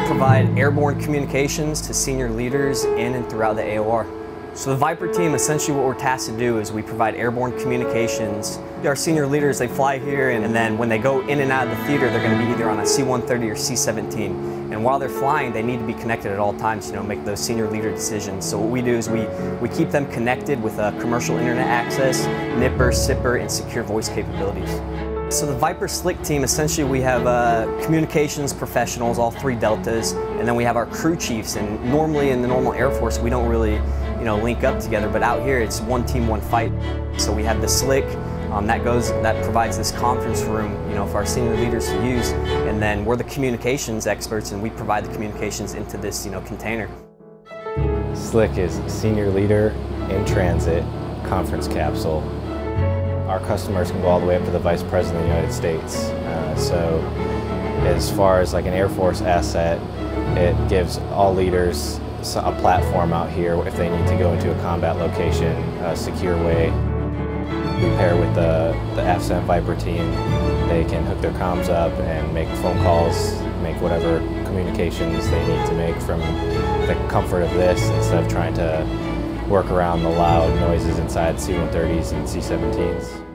provide airborne communications to senior leaders in and throughout the AOR. So the Viper team, essentially what we're tasked to do is we provide airborne communications. Our senior leaders, they fly here, and then when they go in and out of the theater, they're going to be either on a C-130 or C-17. And while they're flying, they need to be connected at all times, you know, make those senior leader decisions. So what we do is we keep them connected with commercial internet access, NIPR, SIPR, and secure voice capabilities. So the Viper Slick team, essentially we have communications professionals, all three deltas, and then we have our crew chiefs. And normally in the normal Air Force, we don't really, you know, link up together, but out here it's one team, one fight. So we have the Slick that provides this conference room, you know, for our senior leaders to use, and then we're the communications experts, and we provide the communications into this, you know, container. Slick is senior leader in transit conference capsule. Our customers can go all the way up to the Vice President of the United States. So as far as like an Air Force asset, it gives all leaders a platform out here if they need to go into a combat location, a secure way. We pair with the AFSM Viper team. They can hook their comms up and make phone calls, make whatever communications they need to make from the comfort of this instead of trying to work around the loud noises inside C-130s and C-17s.